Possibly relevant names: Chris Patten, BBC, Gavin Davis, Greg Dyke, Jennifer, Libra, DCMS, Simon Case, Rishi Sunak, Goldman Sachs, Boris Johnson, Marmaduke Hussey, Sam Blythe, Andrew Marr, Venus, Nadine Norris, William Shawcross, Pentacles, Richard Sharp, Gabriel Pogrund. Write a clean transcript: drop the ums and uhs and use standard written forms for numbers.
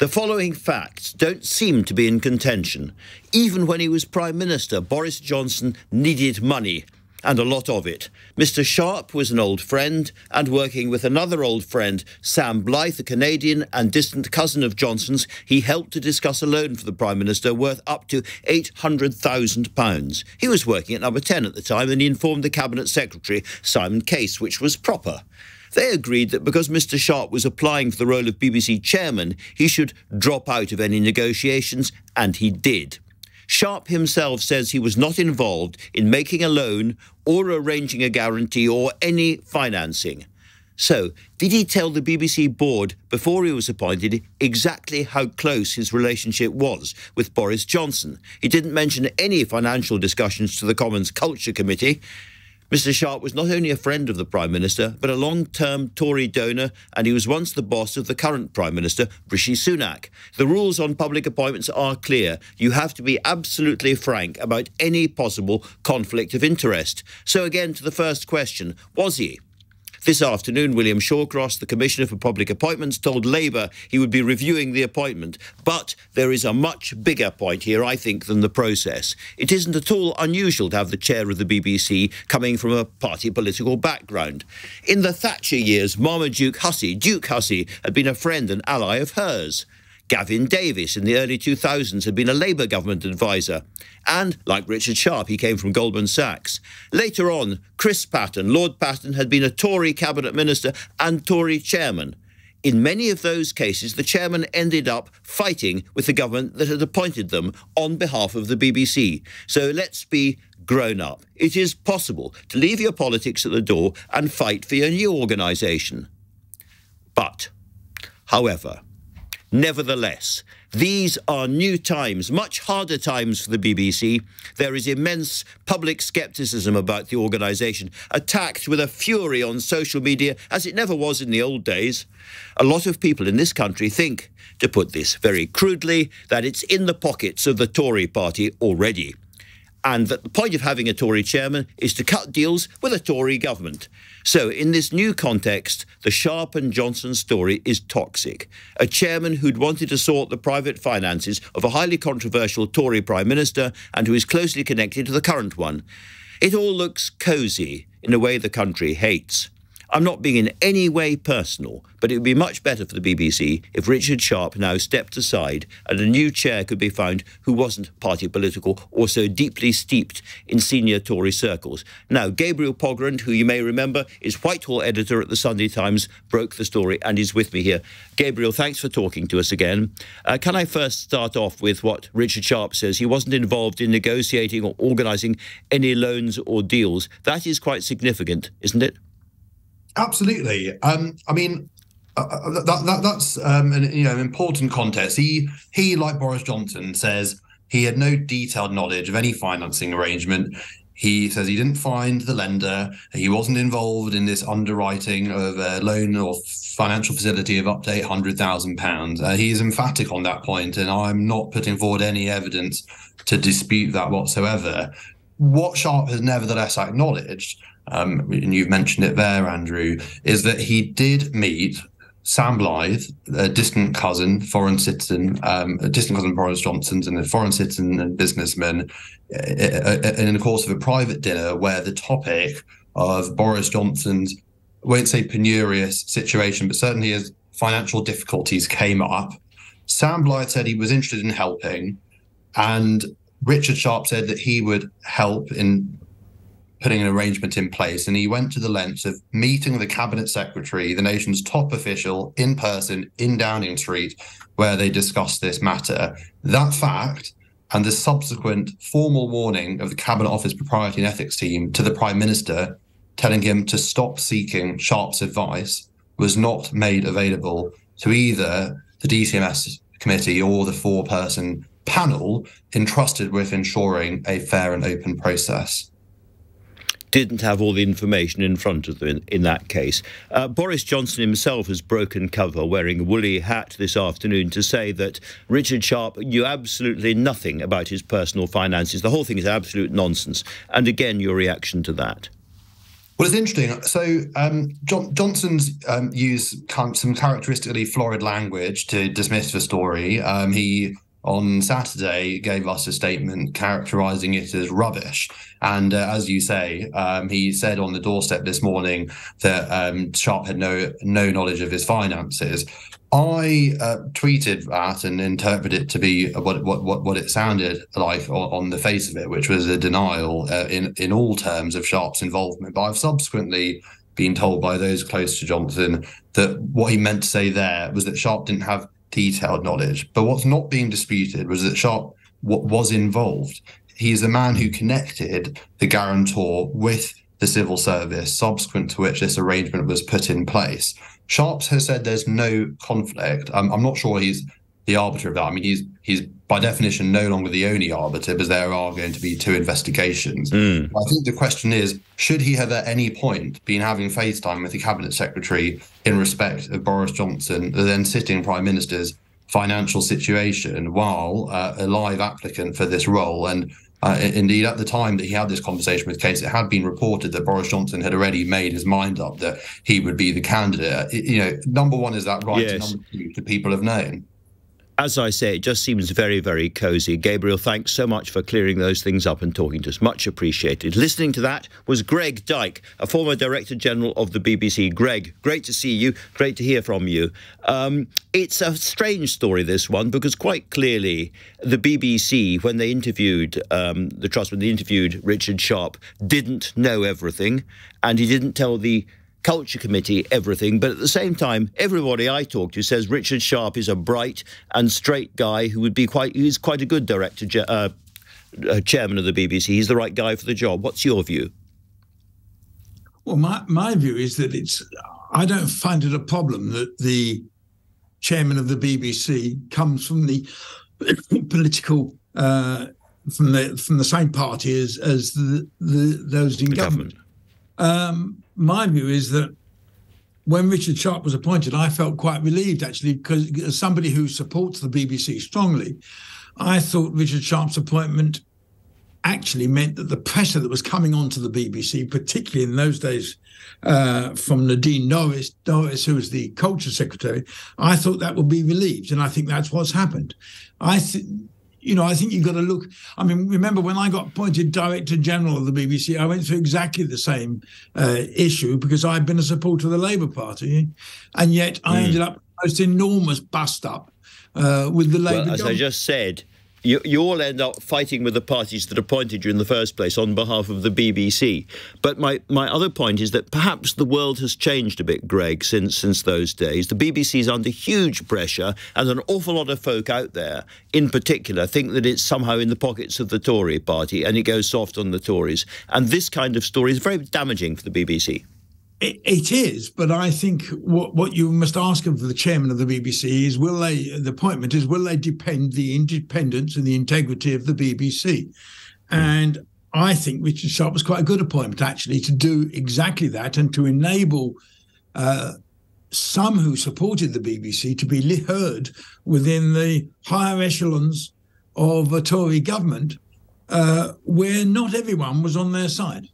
The following facts don't seem to be in contention. Even when he was Prime Minister, Boris Johnson needed money, and a lot of it. Mr. Sharp was an old friend and working with another old friend, Sam Blythe, a Canadian and distant cousin of Johnson's, he helped to discuss a loan for the Prime Minister worth up to £800,000. He was working at number 10 at the time and he informed the Cabinet Secretary, Simon Case, which was proper. They agreed that because Mr. Sharp was applying for the role of BBC chairman, he should drop out of any negotiations, and he did. Sharp himself says he was not involved in making a loan or arranging a guarantee or any financing. So, did he tell the BBC board before he was appointed exactly how close his relationship was with Boris Johnson? He didn't mention any financial discussions to the Commons Culture Committee. Mr. Sharp was not only a friend of the Prime Minister, but a long-term Tory donor, and he was once the boss of the current Prime Minister, Rishi Sunak. The rules on public appointments are clear. You have to be absolutely frank about any possible conflict of interest. So again, to the first question, was he? This afternoon, William Shawcross, the Commissioner for Public Appointments, told Labour he would be reviewing the appointment. But there is a much bigger point here, I think, than the process. It isn't at all unusual to have the chair of the BBC coming from a party political background. In the Thatcher years, Marmaduke Hussey, Duke Hussey, had been a friend and ally of hers. Gavin Davis, in the early 2000s, had been a Labour government advisor. And, like Richard Sharp, he came from Goldman Sachs. Later on, Chris Patten, Lord Patten, had been a Tory cabinet minister and Tory chairman. In many of those cases, the chairman ended up fighting with the government that had appointed them on behalf of the BBC. So let's be grown up. It is possible to leave your politics at the door and fight for your new organisation. But, however, nevertheless, these are new times, much harder times for the BBC. There is immense public scepticism about the organisation, attacked with a fury on social media as it never was in the old days. A lot of people in this country think, to put this very crudely, that it's in the pockets of the Tory party already, and that the point of having a Tory chairman is to cut deals with a Tory government. So, in this new context, the Sharp and Johnson story is toxic. A chairman who'd wanted to sort the private finances of a highly controversial Tory Prime Minister and who is closely connected to the current one. It all looks cosy in a way the country hates. I'm not being in any way personal, but it would be much better for the BBC if Richard Sharp now stepped aside and a new chair could be found who wasn't party political or so deeply steeped in senior Tory circles. Now, Gabriel Pogrund, who you may remember is Whitehall editor at the Sunday Times, broke the story and is with me here. Gabriel, thanks for talking to us again. Can I first start off with what Richard Sharp says? He wasn't involved in negotiating or organising any loans or deals. That is quite significant, isn't it? Absolutely. I mean, that's an important context. He, like Boris Johnson, says he had no detailed knowledge of any financing arrangement. He says he didn't find the lender. He wasn't involved in this underwriting of a loan or financial facility of up to £800,000. He is emphatic on that point, and I'm not putting forward any evidence to dispute that whatsoever. What Sharp has nevertheless acknowledged, and you've mentioned it there, Andrew, is that he did meet Sam Blythe, a distant cousin of Boris Johnson's, and a foreign citizen and businessman, in the course of a private dinner where the topic of Boris Johnson's, I won't say penurious situation, but certainly his financial difficulties came up. Sam Blythe said he was interested in helping, and Richard Sharp said that he would help in putting an arrangement in place, and he went to the lengths of meeting the Cabinet Secretary, the nation's top official, in person in Downing Street, where they discussed this matter. That fact and the subsequent formal warning of the Cabinet Office Propriety and Ethics team to the Prime Minister, telling him to stop seeking Sharp's advice, was not made available to either the DCMS committee or the four-person panel entrusted with ensuring a fair and open process. Didn't have all the information in front of them in that case. Boris Johnson himself has broken cover, wearing a woolly hat this afternoon, to say that Richard Sharp knew absolutely nothing about his personal finances. The whole thing is absolute nonsense. And again, your reaction to that? Well, it's interesting. So Johnson's used some characteristically florid language to dismiss the story. He, on Saturday, gave us a statement characterising it as rubbish. And as you say, he said on the doorstep this morning that Sharp had no knowledge of his finances. I tweeted that and interpreted it to be what it sounded like on the face of it, which was a denial in all terms of Sharp's involvement. But I've subsequently been told by those close to Johnson that what he meant to say there was that Sharp didn't have detailed knowledge. But what's not being disputed was that Sharp was involved. He's the man who connected the guarantor with the civil service, subsequent to which this arrangement was put in place. Sharp has said there's no conflict. I'm not sure he's the arbiter of that. I mean, he's by definition no longer the only arbiter, because there are going to be two investigations. I think the question is, should he have at any point been having FaceTime with the Cabinet Secretary in respect of Boris Johnson, the then sitting Prime Minister's financial situation, while a live applicant for this role? And indeed, at the time that he had this conversation with Case, it had been reported that Boris Johnson had already made his mind up that he would be the candidate. You know, number one, is that right? Yes. Number two, should people have known? As I say, it just seems very, very cosy. Gabriel, thanks so much for clearing those things up and talking to us. Much appreciated. Listening to that was Greg Dyke, a former Director-General of the BBC. Greg, great to see you. Great to hear from you. It's a strange story, this one, because quite clearly the BBC, when they interviewed the Trust, when they interviewed Richard Sharp, didn't know everything, and he didn't tell the Culture Committee everything. But at the same time, everybody I talk to says Richard Sharp is a bright and straight guy who would be quite a good director, chairman of the BBC. He's the right guy for the job. What's your view? Well, my view is that I don't find it a problem that the chairman of the BBC comes from the political from the same party as those in government. My view is that when Richard Sharp was appointed, I felt quite relieved, actually, because as somebody who supports the BBC strongly, I thought Richard Sharp's appointment actually meant that the pressure that was coming onto the BBC, particularly in those days from Nadine Norris, who was the Culture Secretary, I thought that would be relieved, and I think that's what's happened. You know, I think you've got to look. I mean, remember when I got appointed Director General of the BBC, I went through exactly the same issue, because I'd been a supporter of the Labour Party, and yet I ended up with the most enormous bust-up with the Labour government. As I just said, you all end up fighting with the parties that appointed you in the first place on behalf of the BBC. But my other point is that perhaps the world has changed a bit, Greg, since those days. The BBC is under huge pressure, and an awful lot of folk out there, in particular, think that it's somehow in the pockets of the Tory party, and it goes soft on the Tories. And this kind of story is very damaging for the BBC. It is, but I think what you must ask of the chairman of the BBC is, will they depend the independence and the integrity of the BBC? And I think Richard Sharp was quite a good appointment, actually, to do exactly that, and to enable some who supported the BBC to be heard within the higher echelons of a Tory government, where not everyone was on their side.